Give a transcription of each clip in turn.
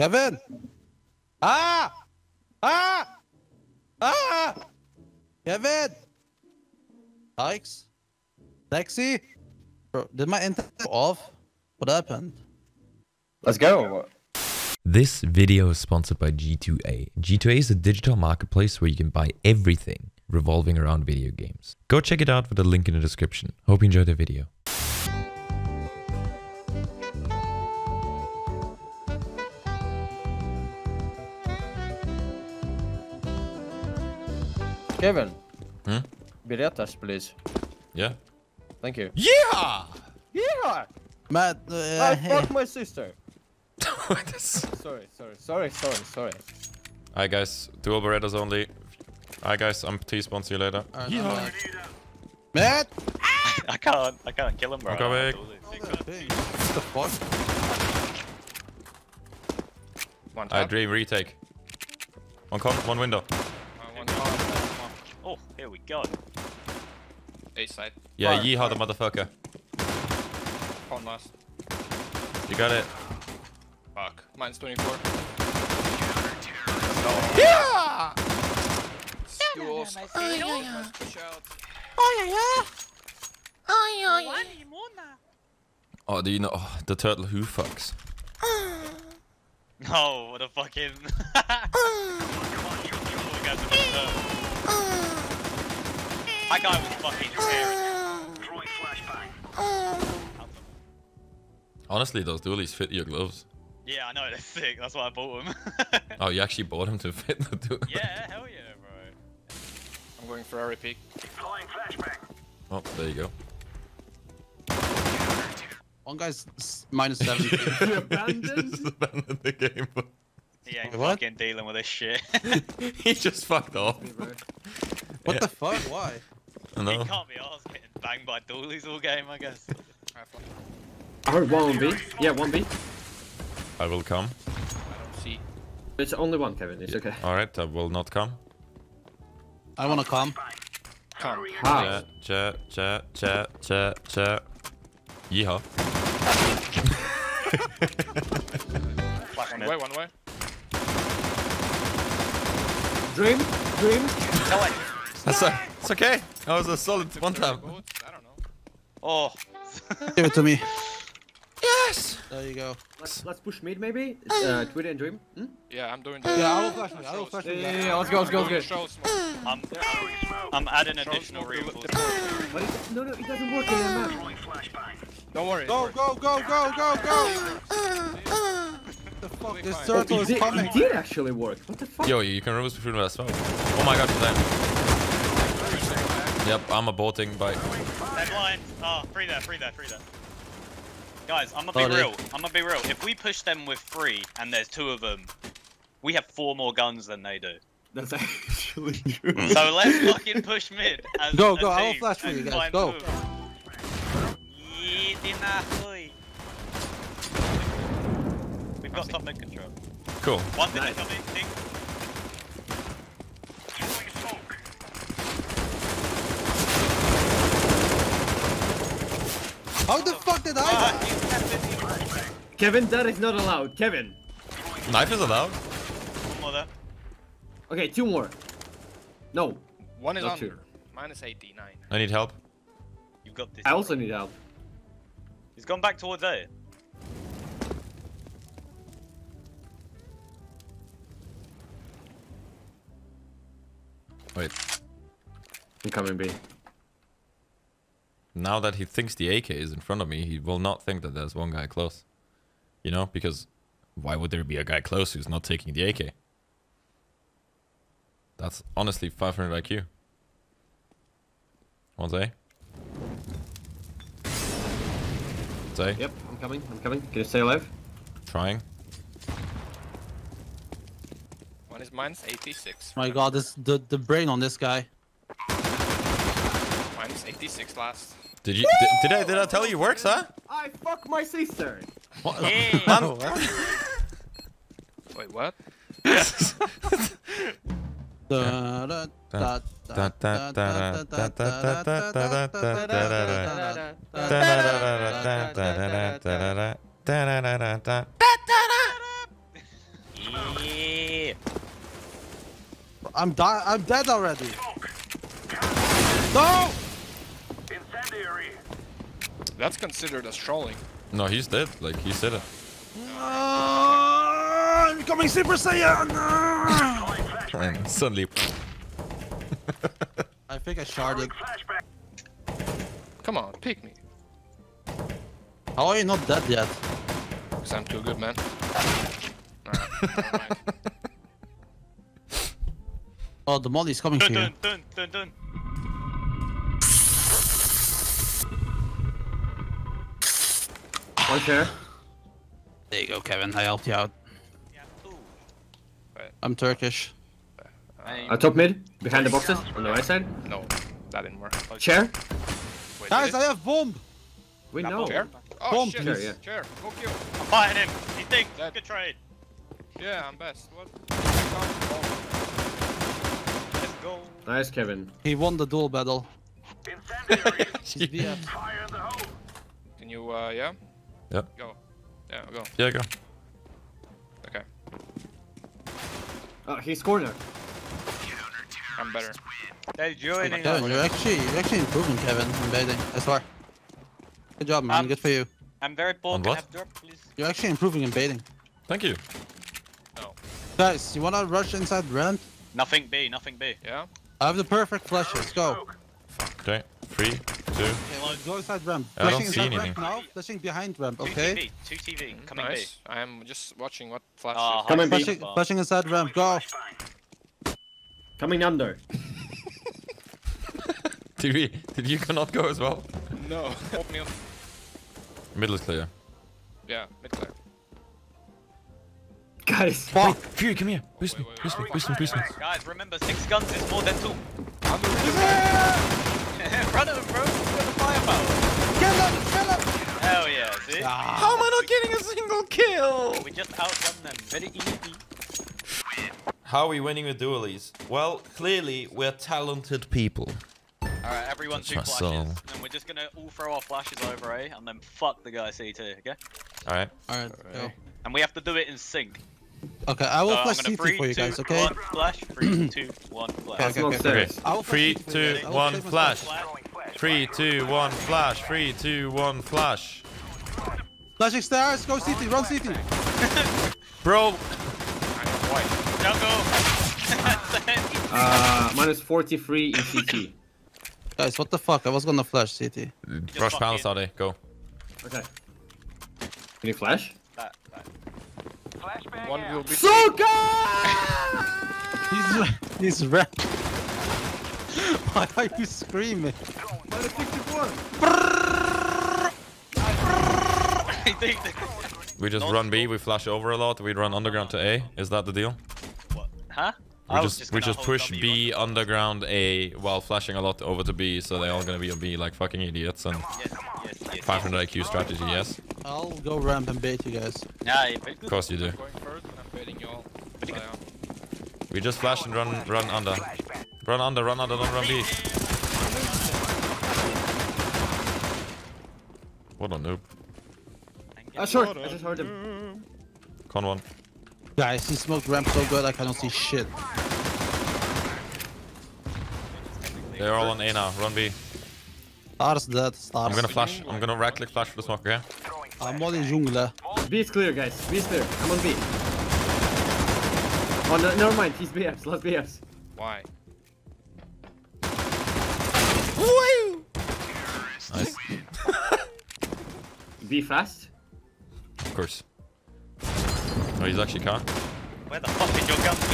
Kevin! Ah! Ah! Ah! Kevin! Alex? Lexi? Bro, did my internet go off? What happened? Let's go! This video is sponsored by G2A. G2A is a digital marketplace where you can buy everything revolving around video games. Go check it out with the link in the description. Hope you enjoyed the video. Kevin, be there test, please. Yeah. Thank you. Yeah! Yeah! Matt, I fucked my sister. Sorry. Hi guys, two operators only. Hi guys, I'm T-spawn, see you later. Yeah. Matt! I can't kill him, bro. Go back. What the fuck? I dream retake. One corner, one window. Oh, here we go. A side. Yeah, fire, yeehaw fire. The motherfucker. Can't last. You got it. Fuck. Mine's 24. Oh. Yeah! Stools. Oh, yeah. Oh, yeah. Oh, yeah. Oh, do you know the turtle who fucks? Oh, what a fucking. That guy was fucking tearing. Honestly, those dualies fit your gloves. Yeah, I know, they're sick. That's why I bought them. Oh, you actually bought them to fit the dualies? Yeah, hell yeah, bro. I'm going for a peek. Oh, there you go. One guy's -7. You abandoned? He abandoned the game. He ain't fucking dealing with this shit. He just fucked off. What the fuck? Why? It can't be ours getting banged by dualies all game, I guess. I heard 1B. Yeah, 1B. I will come. I don't see. It's only one, Kevin. It's okay. Alright, I will not come. I wanna come. Come. Hi. Chat. Yeehaw. One way. Dream. No way. It's okay. That was a solid one time. I don't know. Oh. Give it to me. Yes. There you go. Let's push mid maybe. Twitter and Dream. Hmm? Yeah, I'm doing that. Yeah, I will flash mid. Yeah, let's go. I'm adding additional rewards. No, it doesn't work anymore. Don't worry. Go. The fuck? This turtle is coming. It did actually work. What the fuck? Yo, you can reverse through that smoke. Oh my god, damn. Yep, I'm aborting by. They're blind. Oh, free there. Guys, I'm gonna be real. If we push them with 3 and there's 2 of them, we have 4 more guns than they do. That's actually true. So let's fucking push mid. As go. I will flash for you guys. Go. We've got top mid control. Cool. One minute top mid, ding. How the fuck did I? Kevin, that is not allowed. Kevin. Knife is allowed. One more. Okay, 2 more. No. One is on. -89. I need help. You've got this. I also need help. He's gone back towards A. Wait. I'm coming B. Now that he thinks the AK is in front of me, he will not think that there's one guy close. You know, because why would there be a guy close who's not taking the AK? That's honestly 500 IQ. One's A. It's A. Yep, I'm coming. Can you stay alive? Trying. One is -86. My god, this the brain on this guy. -86 last. Did I tell you it works, huh? I fuck my sister. What? Hey. Wait, what? I'm dead already. No! Incendiary. That's considered as trolling. No, he's dead. Like he said it. I'm coming Super Saiyan. And suddenly. I think I sharded. Come on, pick me. How are you not dead yet? Because I'm too good, man. Right. Oh, the molly is coming to you. Dun, dun. Right there. There you go, Kevin. I helped you out. Yeah, cool. I'm Turkish. Top mid, behind the boxes, on the right side. No, that didn't work. Okay. Chair. Wait, guys, I have bomb. We know. Chair? Oh, bomb. Shit. Chair, yeah. Chair. Go kill. I'm buying him. He thinks. Good trade. Yeah, I'm best. What? Let's go. Nice, Kevin. He won the duel battle. Incendiary. Yeah. Fire the hole. Can you, yeah? Yeah. Go. Yeah, go. Yeah, go. Okay. Oh, he scored it. I'm better. They're joining us. You're actually improving, Kevin. I'm betting. I swear. Good job, man. Good for you. I'm very poor. Can I have door, please? You're actually improving in baiting. Thank you. Oh. Guys, you wanna rush inside ramp? Nothing B, nothing B. Yeah. I have the perfect flashes. Go. Okay. 3, 2. Okay, well, go inside ramp. Flashing inside ramp now. Flashing behind ramp. Okay. 2 TV. Coming nice. B. I am just watching what flashes. Oh, coming B. Flashing inside ramp. Go. Coming under. TV, did you cannot go as well? No. Middle is clear. Yeah, mid clear. Guys, fuck! Fury, come here. Boost me, boost me, boost me, boost me. Guys, remember, 6 guns is more than 2. Run at him, bro. He's got the firepower. Get him, kill him! Hell yeah, see? Ah. How am I not getting a single kill? We just outgunned them very easily. How are we winning with duelies? Well, clearly we're talented people. Alright, everyone do flashes. And we're just gonna all throw our flashes over, eh? And then fuck the guy CT, okay? Alright. Alright, go. And we have to do it in sync. Okay, I will flash CT for you guys, okay? 1 flash, 3, 2, 1 flash. Okay. 3, 2, 1 flash. 3, 2, 1 flash. 3, 2, 1 flash. Flashing stairs, go CT, run CT. Bro. -43 in CT. Guys, what the fuck? I was gonna flash CT. Rush palace, are they? Go. Okay. Can you flash? Flashbang. One will be. Soka! He's red. Why are you screaming? Why the 54? We just run B, we flash over a lot, we run underground to A. Is that the deal? What? Huh? We just push B underground A while flashing a lot over to B, so they're all gonna be on B like fucking idiots and 500 IQ strategy, yes? I'll go ramp and bait you guys. Yeah, of course you do. We just flash and run under. Run under, don't run B. What a noob. Oh, short! I just heard him. Con one. Guys, he smoked ramp so good I cannot see shit. They're all on A now. Run B. Stars dead. Stars. I'm gonna flash. I'm gonna right click flash for the smoke, okay? I'm on the jungle. B is clear, guys. B is clear. I'm on B. Oh, no, never mind. He's BFs. Let's BFs. Why? Woo! Nice. B fast? Of course. Oh, he's actually caught. Where the fuck did your guns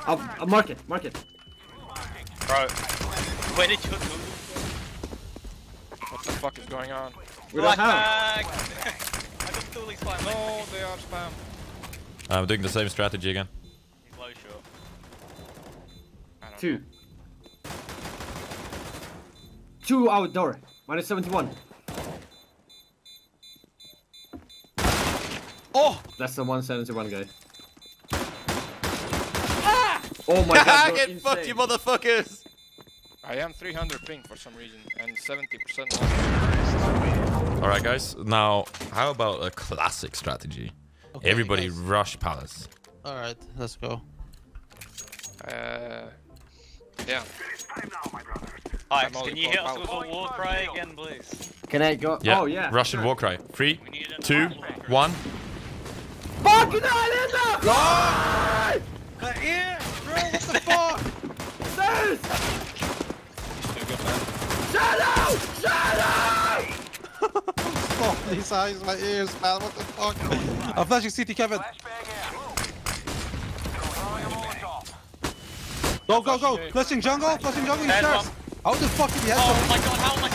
go? I'll mark it. Bro, where did you go? What the fuck is going on? We're not hacked! I just totally spam. No, they are spam. I'm doing the same strategy again. He's low short. 2. 2 outdoor. -71. Oh! That's the 171 guy. Ah! Oh my god, get fucked, you motherfuckers! I am 300 ping for some reason, and 70%. Alright guys, now, how about a classic strategy? Okay, everybody rush palace. Alright, let's go. Yeah. Alex, can you hear us with a war cry again, please? Can I go? Yeah. Oh, yeah. Russian war cry. 3, 2, 1. Fucking Islander! Lord! My ear, bro, what the fuck? Zeus! Shadow! Shadow! Stop these eyes, my ears, man, what the fuck? I'm flashing CT, Kevin. Go, go, go! Flashing jungle, flashing jungle, you stairs! How the fuck did he have to? Oh my god, how am I?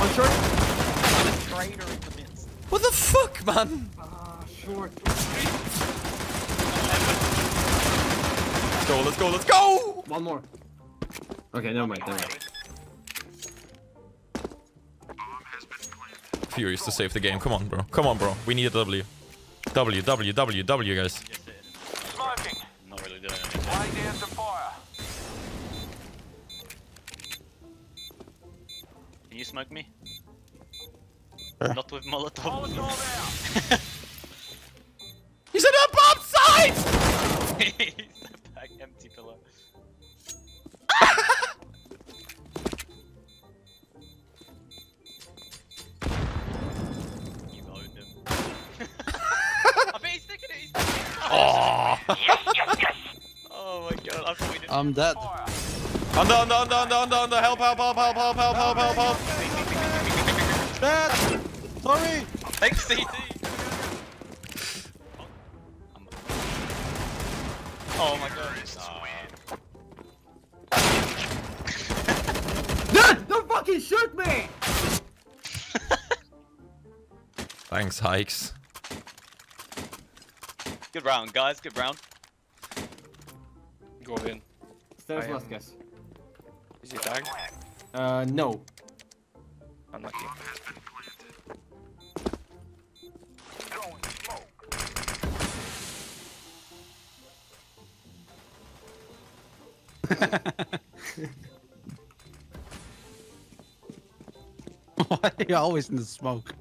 One short. What the fuck, man? Short. Let's go, let's go, let's go! One more. Okay, never mind, never mind. Furious to save the game, come on, bro. Come on, bro. We need a W. W, W, W, W, guys. Yes, it is. Smoking. Not really doing anything. Why dance and fire? Can you smoke me? Not with Molotov. He's in a bomb site! He's a back empty pillow. I'm dead. Under, help. Dead! Sorry! Thanks, CT! Oh my god. Dude! Don't fucking shoot me! Thanks, Hikes. Good round, guys, good round. Go in. There's Vasquez. Is he tagged? No. Unlucky. Why are you always in the smoke?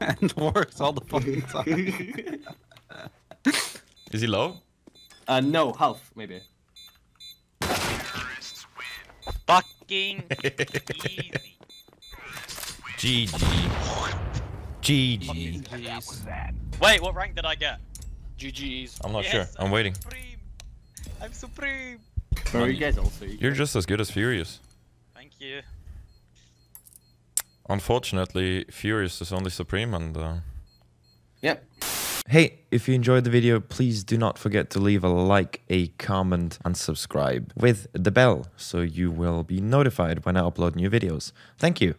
And works all the fucking time. Is he low? No, half, maybe. Fucking easy. GG. GG. Wait, what rank did I get? GG's. I'm not sure. I'm waiting. Supreme. I'm supreme. Bro, you guys also. You're just as good as Furious. Thank you. Unfortunately, Furious is only supreme and. Yep. Hey, if you enjoyed the video, please do not forget to leave a like, a comment, and subscribe with the bell so you will be notified when I upload new videos. Thank you.